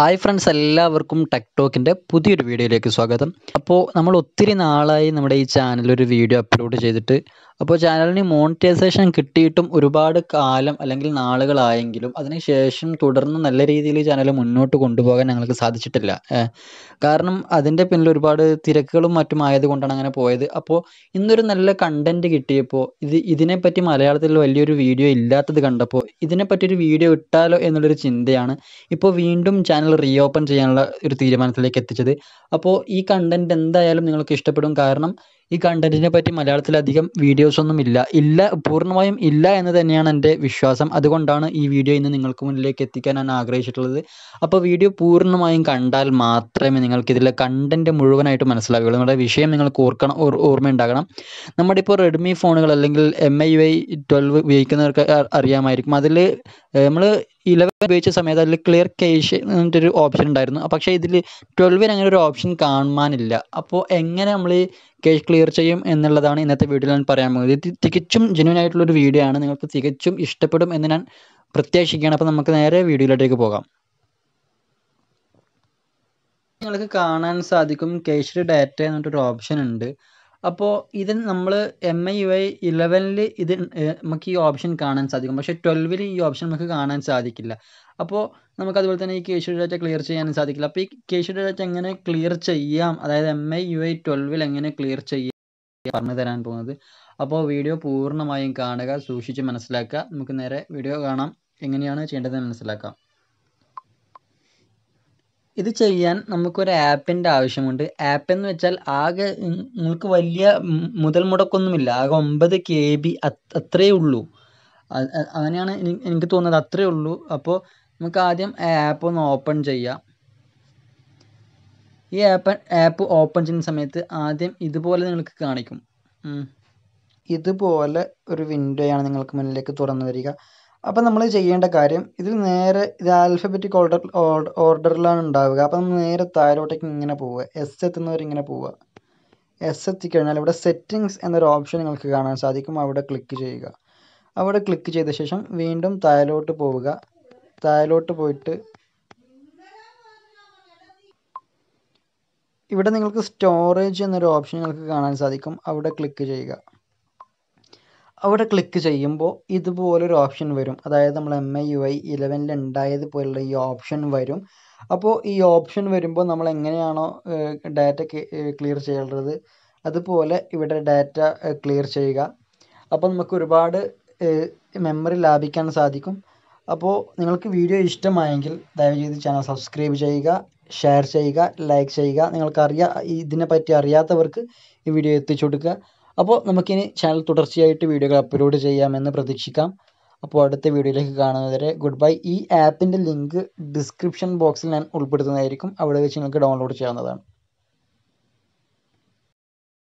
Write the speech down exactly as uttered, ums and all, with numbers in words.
Hi friends, എല്ലാവർക്കും tech ടോക്കിൻ്റെ പുതിയൊരു വീഡിയോയിലേക്ക് സ്വാഗതം. അപ്പോൾ നമ്മൾ ഒത്തിരി നാളായി നമ്മുടെ ഈ ചാനലൊരു വീഡിയോ അപ്ലോഡ് ചെയ്തിട്ട്, അപ്പോൾ ചാനലിന് മോണിറ്റൈസേഷൻ കിട്ടിയിട്ടും ഒരുപാട് കാലം അല്ലെങ്കിൽ നാളുകളായെങ്കിലും അതിനുശേഷം തുടർന്ന് നല്ല രീതിയിൽ ചാനൽ മുന്നോട്ട് കൊണ്ടുപോകാൻ ഞങ്ങൾക്ക് സാധിച്ചിട്ടില്ല. കാരണം അതിൻ്റെ പിന്നിൽ ഒരുപാട് തിരക്കുകളും മറ്റും ആയതുകൊണ്ടാണ് അങ്ങനെ പോയത്. അപ്പോൾ ഇന്നൊരു നല്ല കണ്ടൻറ്റ് കിട്ടിയപ്പോൾ, ഇത് ഇതിനെപ്പറ്റി മലയാളത്തിൽ വലിയൊരു വീഡിയോ ഇല്ലാത്തത് കണ്ടപ്പോൾ ഇതിനെപ്പറ്റി ഒരു വീഡിയോ ഇട്ടാലോ എന്നുള്ളൊരു ചിന്തയാണ് ഇപ്പോൾ വീണ്ടും ചാനൽ റീഓപ്പൺ ചെയ്യാനുള്ള ഒരു തീരുമാനത്തിലേക്ക് എത്തിച്ചത്. അപ്പോൾ ഈ കണ്ടന്റ് എന്തായാലും നിങ്ങൾക്ക് ഇഷ്ടപ്പെടും. കാരണം ഈ കണ്ടന്റിനെ പറ്റി മലയാളത്തിൽ അധികം വീഡിയോസ് ഒന്നും ഇല്ല ഇല്ല പൂർണ്ണമായും ഇല്ല എന്ന് തന്നെയാണ് എൻ്റെ വിശ്വാസം. അതുകൊണ്ടാണ് ഈ വീഡിയോ ഇന്ന് നിങ്ങൾക്ക് മുന്നിലേക്ക് എത്തിക്കാൻ ഞാൻ ആഗ്രഹിച്ചിട്ടുള്ളത്. അപ്പോൾ വീഡിയോ പൂർണ്ണമായും കണ്ടാൽ മാത്രമേ നിങ്ങൾക്ക് ഇതിലെ കണ്ടന്റ് മുഴുവനായിട്ട് മനസ്സിലാവുകയുള്ളൂ. നമ്മുടെ വിഷയം നിങ്ങൾക്ക് ഓർക്കണം ഓർമ്മ ഉണ്ടാകണം. നമ്മുടെ ഇപ്പോൾ റെഡ്മി ഫോണുകൾ അല്ലെങ്കിൽ M I U I twelve ഉപയോഗിക്കുന്നവർക്ക് അറിയാമായിരിക്കും. അതിൽ നമ്മൾ ഇലവൻ ഉപയോഗിച്ച സമയത്ത് അതിൽ ക്ലിയർ കേഷ് എന്നൊരു ഓപ്ഷൻ ഉണ്ടായിരുന്നു. പക്ഷേ ഇതിൽ ട്വൽവിന് അങ്ങനെ ഒരു ഓപ്ഷൻ കാണാനില്ല. അപ്പോൾ എങ്ങനെ നമ്മൾ ഈ കേഷ് ക്ലിയർ ചെയ്യും എന്നുള്ളതാണ് ഇന്നത്തെ വീഡിയോയിൽ ഞാൻ പറയാൻ പോകുന്നത്. ഇത് തികച്ചും ജെന്യൂൻ ആയിട്ടുള്ളൊരു വീഡിയോ ആണ്. നിങ്ങൾക്ക് തികച്ചും ഇഷ്ടപ്പെടും എന്ന് ഞാൻ പ്രത്യാശിക്കുകയാണ്. അപ്പോൾ നമുക്ക് നേരെ വീഡിയോയിലോട്ടേക്ക് പോകാം. നിങ്ങൾക്ക് കാണാൻ സാധിക്കും കേഷ് ഡാറ്റ എന്നൊരു ഓപ്ഷൻ ഉണ്ട്. അപ്പോൾ ഇത് നമ്മൾ എം ഐ യു ഐ ഇലവനിൽ ഇത് നമുക്ക് ഈ ഓപ്ഷൻ കാണാൻ സാധിക്കും. പക്ഷേ ട്വൽവിൽ ഈ ഓപ്ഷൻ നമുക്ക് കാണാൻ സാധിക്കില്ല. അപ്പോൾ നമുക്ക് അതുപോലെ തന്നെ ഈ കേഷ് ഡാറ്റ ക്ലിയർ ചെയ്യാനും സാധിക്കില്ല. അപ്പോൾ ഈ കേഷ് ഡാറ്റ എങ്ങനെ ക്ലിയർ ചെയ്യാം, അതായത് എം ഐ യു ഐ ട്വൽവിൽ എങ്ങനെ ക്ലിയർ ചെയ്യാം പറഞ്ഞു തരാൻ പോകുന്നത്. അപ്പോൾ വീഡിയോ പൂർണ്ണമായും കാണുക, സൂക്ഷിച്ച് മനസ്സിലാക്കുക. നമുക്ക് നേരെ വീഡിയോ കാണാം, എങ്ങനെയാണ് ചെയ്യേണ്ടതെന്ന് മനസ്സിലാക്കാം. ഇത് ചെയ്യാൻ നമുക്കൊരു ആപ്പിൻ്റെ ആവശ്യമുണ്ട്. ആപ്പ് എന്ന് വെച്ചാൽ ആകെ നിങ്ങൾക്ക് വലിയ മുതൽ മുടക്കൊന്നുമില്ല. ആകെ ഒമ്പത് കെ ബി അത്രയേ ഉള്ളൂ. അങ്ങനെയാണ് എനിക്ക് തോന്നുന്നത്, അത്രയേ ഉള്ളൂ. അപ്പോൾ നമുക്ക് ആദ്യം ആപ്പ് ഒന്ന് ഓപ്പൺ ചെയ്യാം. ഈ ആപ്പ് ആപ്പ് ഓപ്പൺ ചെയ്യുന്ന സമയത്ത് ആദ്യം ഇതുപോലെ നിങ്ങൾക്ക് കാണിക്കും. ഇതുപോലെ ഒരു വിൻഡോയാണ് നിങ്ങൾക്ക് മുന്നിലേക്ക് തുറന്നു വരിക. അപ്പം നമ്മൾ ചെയ്യേണ്ട കാര്യം, ഇതിൽ നേരെ ഇത് ആൽഫബറ്റിക് ഓർഡർ ഓർഡറിലാണ് ഉണ്ടാവുക. അപ്പം നമ്മൾ നേരെ താഴോട്ടേക്ക് ഇങ്ങനെ പോവുക, എസ് എത്തുന്നവരിങ്ങനെ പോവുക. എസ് എത്തിക്കഴിഞ്ഞാൽ ഇവിടെ സെറ്റിങ്സ് എന്നൊരു ഓപ്ഷൻ നിങ്ങൾക്ക് കാണാൻ സാധിക്കും. അവിടെ ക്ലിക്ക് ചെയ്യുക. അവിടെ ക്ലിക്ക് ചെയ്ത ശേഷം വീണ്ടും താഴോട്ട് പോവുക. താഴോട്ട് പോയിട്ട് ഇവിടെ നിങ്ങൾക്ക് സ്റ്റോറേജ് എന്നൊരു ഓപ്ഷൻ നിങ്ങൾക്ക് കാണാൻ സാധിക്കും. അവിടെ ക്ലിക്ക് ചെയ്യുക. അവിടെ ക്ലിക്ക് ചെയ്യുമ്പോൾ ഇതുപോലൊരു ഓപ്ഷൻ വരും. അതായത് നമ്മൾ എം ഐ യു ഐ ഇലവനിൽ ഉണ്ടായതുപോലുള്ള ഈ ഓപ്ഷൻ വരും. അപ്പോൾ ഈ ഓപ്ഷൻ വരുമ്പോൾ നമ്മൾ എങ്ങനെയാണോ ഡാറ്റ ക്ലിയർ ചെയ്യേണ്ടത് അതുപോലെ ഇവിടെ ഡാറ്റ ക്ലിയർ ചെയ്യുക. അപ്പോൾ നമുക്ക് ഒരുപാട് മെമ്മറി ലാഭിക്കാൻ സാധിക്കും. അപ്പോൾ നിങ്ങൾക്ക് വീഡിയോ ഇഷ്ടമായെങ്കിൽ ദയവ് ചെയ്ത് ചാനൽ സബ്സ്ക്രൈബ് ചെയ്യുക, ഷെയർ ചെയ്യുക, ലൈക്ക് ചെയ്യുക. നിങ്ങൾക്കറിയാം, ഇതിനെപ്പറ്റി അറിയാത്തവർക്ക് ഈ വീഡിയോ എത്തിച്ചു കൊടുക്കുക. അപ്പോൾ നമുക്കിനി ചാനൽ തുടർച്ചയായിട്ട് വീഡിയോകൾ അപ്ലോഡ് ചെയ്യാമെന്ന് പ്രതീക്ഷിക്കാം. അപ്പോൾ അടുത്ത വീഡിയോയിലേക്ക് കാണുന്നതുവരെ ഗുഡ് ബൈ. ഈ ആപ്പിൻ്റെ ലിങ്ക് ഡിസ്ക്രിപ്ഷൻ ബോക്സിൽ ഞാൻ ഉൾപ്പെടുത്തുന്നതായിരിക്കും. അവിടെ വെച്ച് നിങ്ങൾക്ക് ഡൗൺലോഡ് ചെയ്യാവുന്നതാണ്.